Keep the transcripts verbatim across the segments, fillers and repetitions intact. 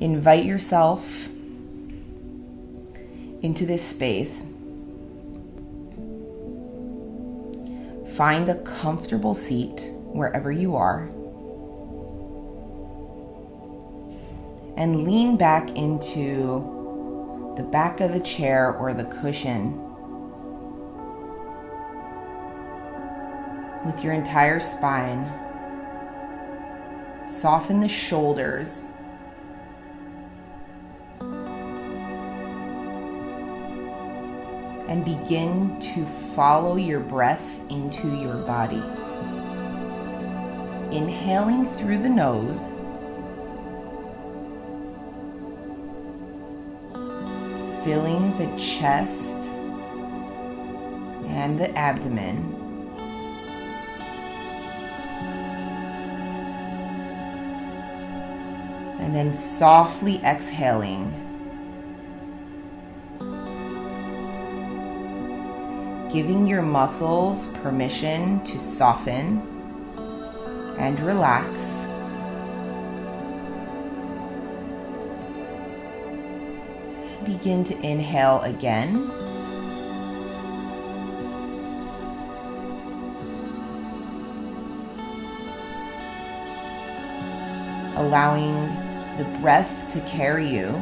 Invite yourself into this space. Find a comfortable seat wherever you are and lean back into the back of the chair or the cushion with your entire spine. Soften the shoulders. And begin to follow your breath into your body. Inhaling through the nose, filling the chest and the abdomen. And then softly exhaling. Giving your muscles permission to soften and relax. Begin to inhale again. Allowing the breath to carry you.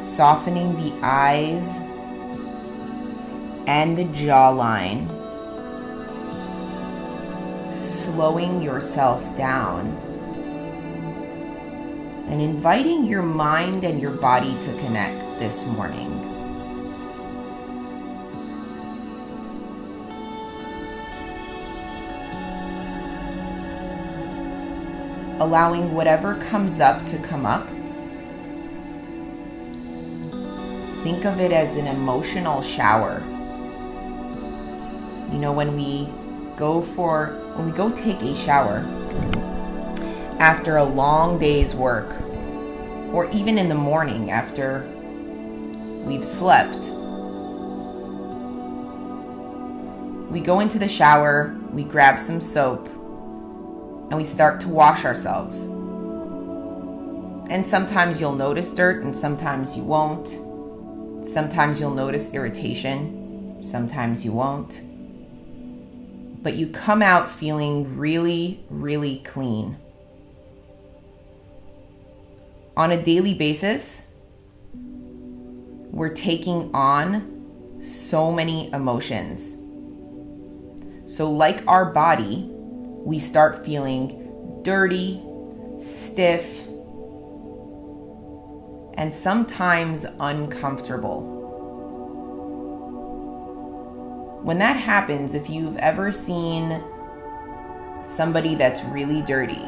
Softening the eyes and the jawline, slowing yourself down, and inviting your mind and your body to connect this morning. Allowing whatever comes up to come up. Think of it as an emotional shower. You know, when we go for, when we go take a shower after a long day's work, or even in the morning after we've slept, we go into the shower, we grab some soap, and we start to wash ourselves. And sometimes you'll notice dirt and sometimes you won't. Sometimes you'll notice irritation, sometimes you won't, but you come out feeling really, really clean. On a daily basis, we're taking on so many emotions. So like our body, we start feeling dirty, stiff, and sometimes uncomfortable. When that happens, if you've ever seen somebody that's really dirty,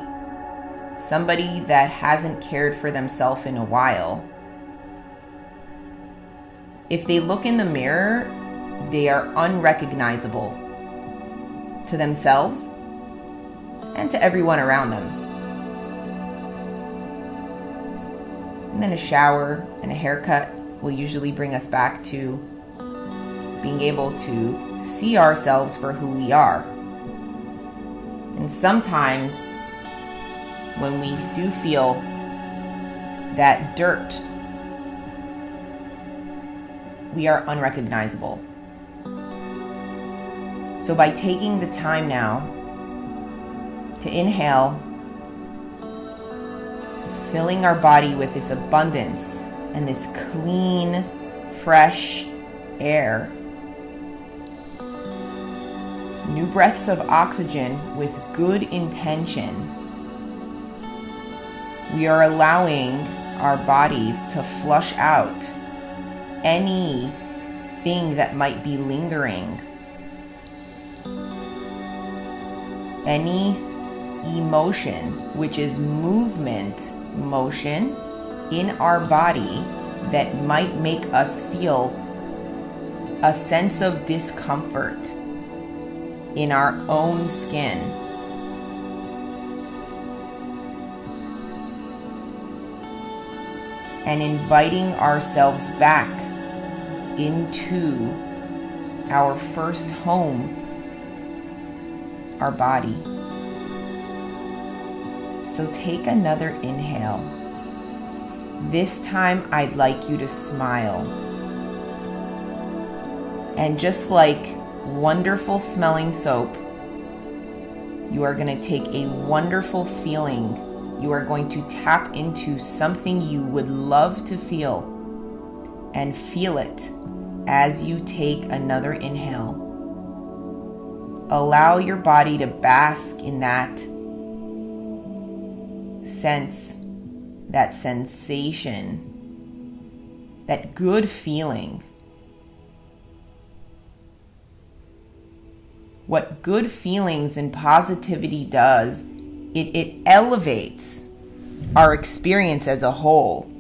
somebody that hasn't cared for themselves in a while, if they look in the mirror, they are unrecognizable to themselves and to everyone around them. And then a shower and a haircut will usually bring us back to being able to see ourselves for who we are. And sometimes when we do feel that dirt, we are unrecognizable. So by taking the time now to inhale, filling our body with this abundance and this clean, fresh air. New breaths of oxygen with good intention. We are allowing our bodies to flush out anything that might be lingering. Any emotion, which is movement, motion in our body that might make us feel a sense of discomfort in our own skin. And inviting ourselves back into our first home, our body. So take another inhale. This time, I'd like you to smile. And just like wonderful smelling soap, you are going to take a wonderful feeling. You are going to tap into something you would love to feel and feel it as you take another inhale. Allow your body to bask in that sense, that sensation, that good feeling. What good feelings and positivity does, it, it elevates our experience as a whole.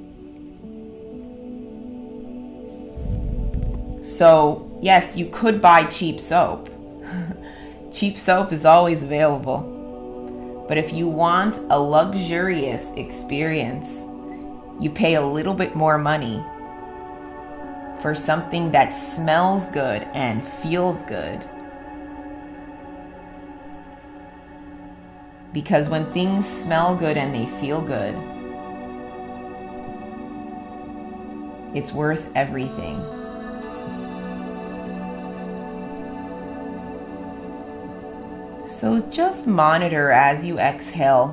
So, yes, you could buy cheap soap. Cheap soap is always available. But if you want a luxurious experience, you pay a little bit more money for something that smells good and feels good. Because when things smell good and they feel good, it's worth everything. So just monitor as you exhale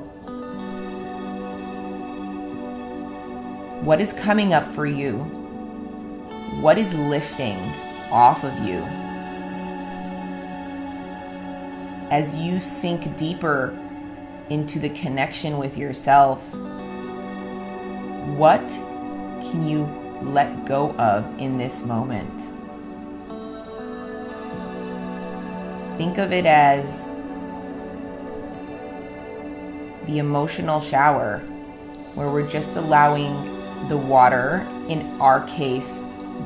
what is coming up for you, what is lifting off of you. As you sink deeper into the connection with yourself, what can you let go of in this moment? Think of it as the emotional shower, where we're just allowing the water, in our case,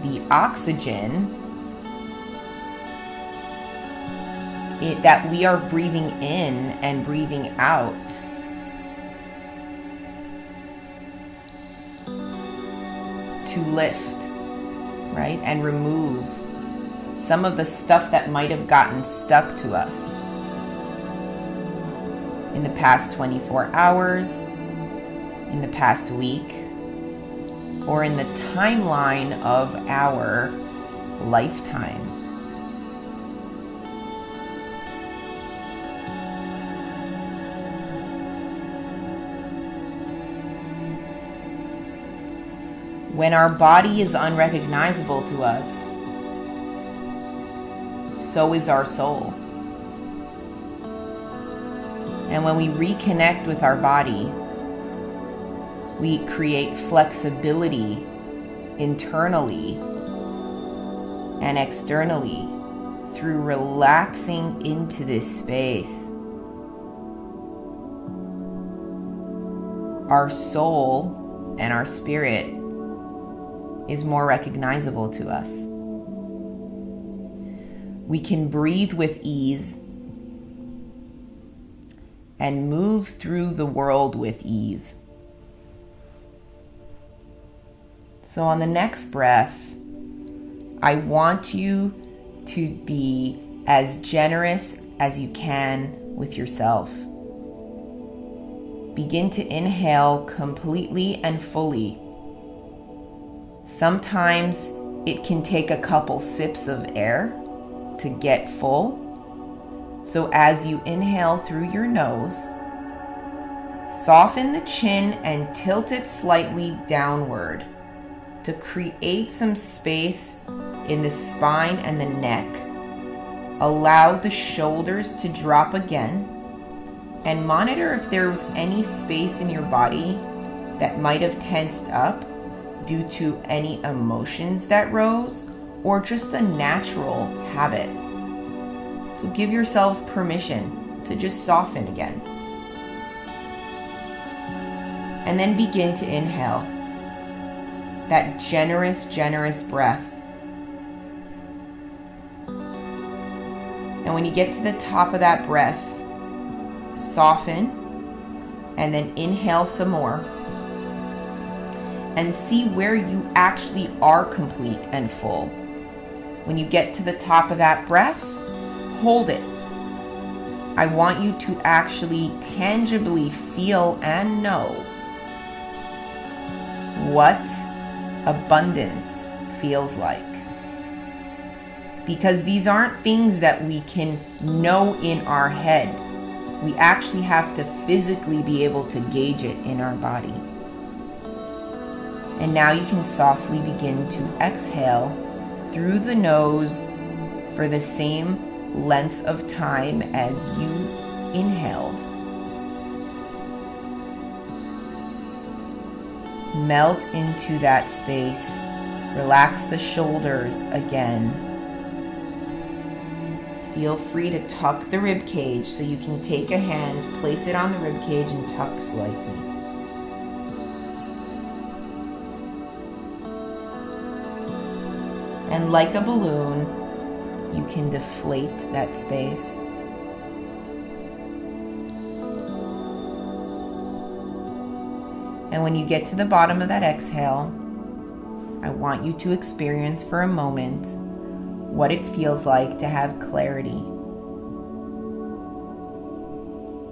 the oxygen It, that we are breathing in and breathing out, to lift, right? And remove some of the stuff that might have gotten stuck to us in the past twenty-four hours, in the past week, or in the timeline of our lifetime. When our body is unrecognizable to us, so is our soul. And when we reconnect with our body, we create flexibility internally and externally through relaxing into this space. Our soul and our spirit is more recognizable to us. We can breathe with ease and move through the world with ease. So on the next breath, I want you to be as generous as you can with yourself. Begin to inhale completely and fully. Sometimes it can take a couple sips of air to get full. So as you inhale through your nose, soften the chin and tilt it slightly downward to create some space in the spine and the neck. Allow the shoulders to drop again, and monitor if there was any space in your body that might have tensed up due to any emotions that rose, or just a natural habit. So give yourselves permission to just soften again. And then begin to inhale. That generous, generous breath. And when you get to the top of that breath, soften and then inhale some more. And see where you actually are complete and full. When you get to the top of that breath, hold it. I want you to actually tangibly feel and know what abundance feels like. Because these aren't things that we can know in our head. We actually have to physically be able to gauge it in our body. And now you can softly begin to exhale through the nose for the same length of time as you inhaled. Melt into that space. Relax the shoulders again. Feel free to tuck the rib cage, so you can take a hand, place it on the rib cage, and tuck slightly. And like a balloon, you can deflate that space. And when you get to the bottom of that exhale, I want you to experience for a moment what it feels like to have clarity.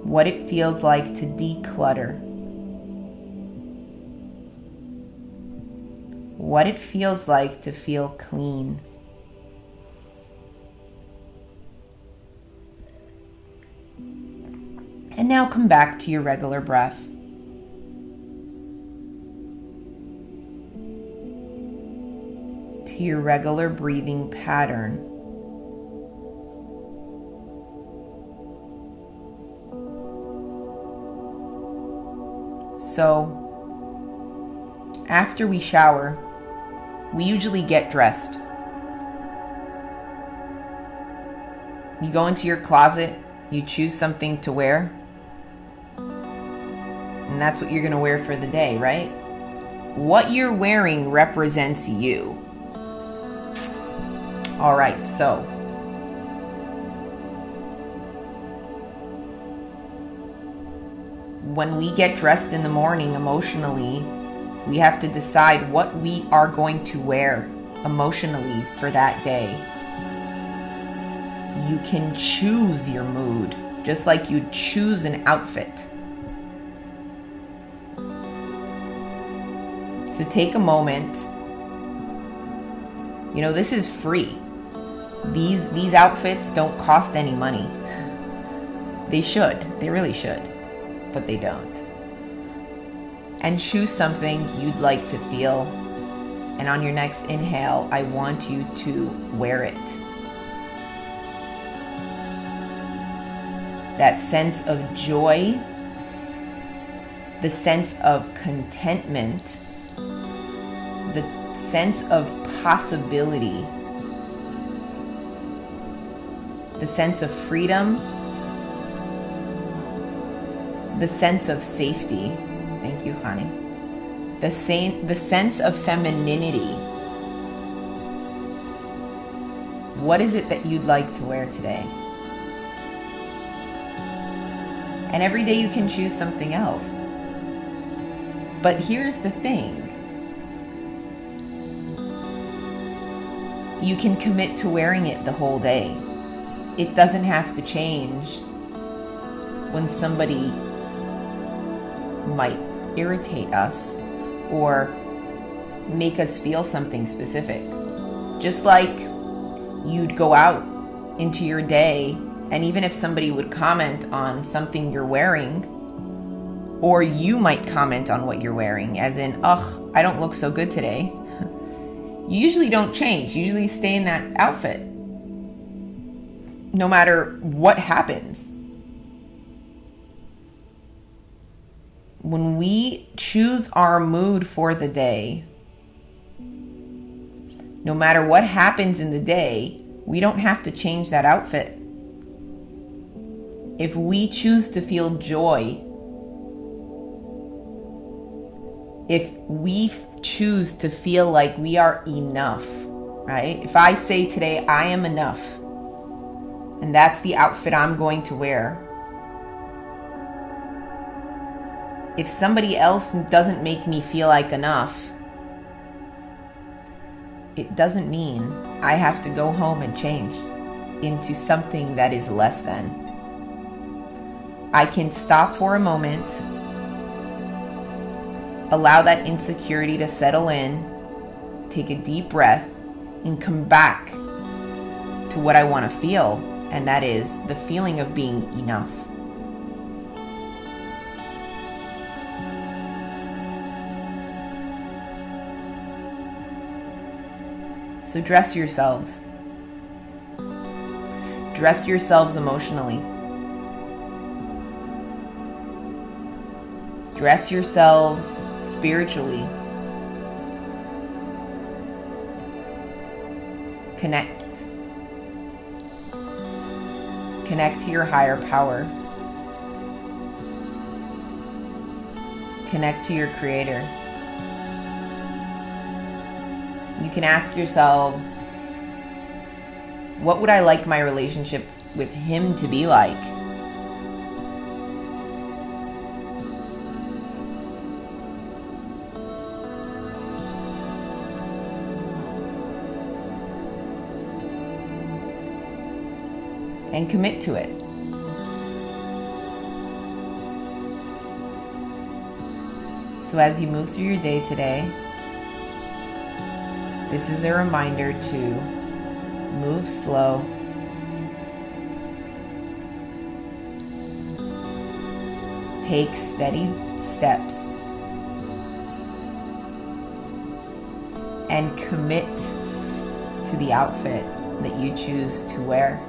What it feels like to declutter. What it feels like to feel clean. And now come back to your regular breath. To your regular breathing pattern. So, after we shower, we usually get dressed. You go into your closet, you choose something to wear, and that's what you're going to wear for the day, right? What you're wearing represents you. All right, so when we get dressed in the morning emotionally, we have to decide what we are going to wear emotionally for that day. You can choose your mood, just like you choose an outfit. So take a moment. You know, this is free. These, these outfits don't cost any money. They should. They really should. But they don't. And choose something you'd like to feel. And on your next inhale, I want you to wear it. That sense of joy, the sense of contentment, the sense of possibility, the sense of freedom, the sense of safety. Thank you, honey. The, same, the sense of femininity. What is it that you'd like to wear today? And every day you can choose something else. But here's the thing. You can commit to wearing it the whole day. It doesn't have to change when somebody might irritate us or make us feel something specific. Just like you'd go out into your day, and even if somebody would comment on something you're wearing, or you might comment on what you're wearing, as in, ugh, I don't look so good today. You usually don't change. You usually stay in that outfit, no matter what happens. When we choose our mood for the day, no matter what happens in the day, we don't have to change that outfit. If we choose to feel joy, if we choose to feel like we are enough, right? If I say today, I am enough, and that's the outfit I'm going to wear. If somebody else doesn't make me feel like enough, it doesn't mean I have to go home and change into something that is less than. I can stop for a moment, allow that insecurity to settle in, take a deep breath, and come back to what I want to feel, and that is the feeling of being enough. So dress yourselves. Dress yourselves emotionally. Dress yourselves spiritually. Connect. Connect to your higher power. Connect to your Creator. You can ask yourselves, what would I like my relationship with Him to be like? And commit to it. So as you move through your day today, this is a reminder to move slow, take steady steps, and commit to the outfit that you choose to wear.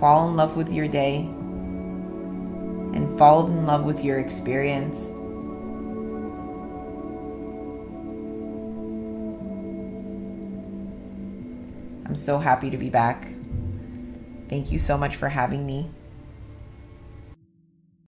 Fall in love with your day and fall in love with your experience. I'm so happy to be back. Thank you so much for having me.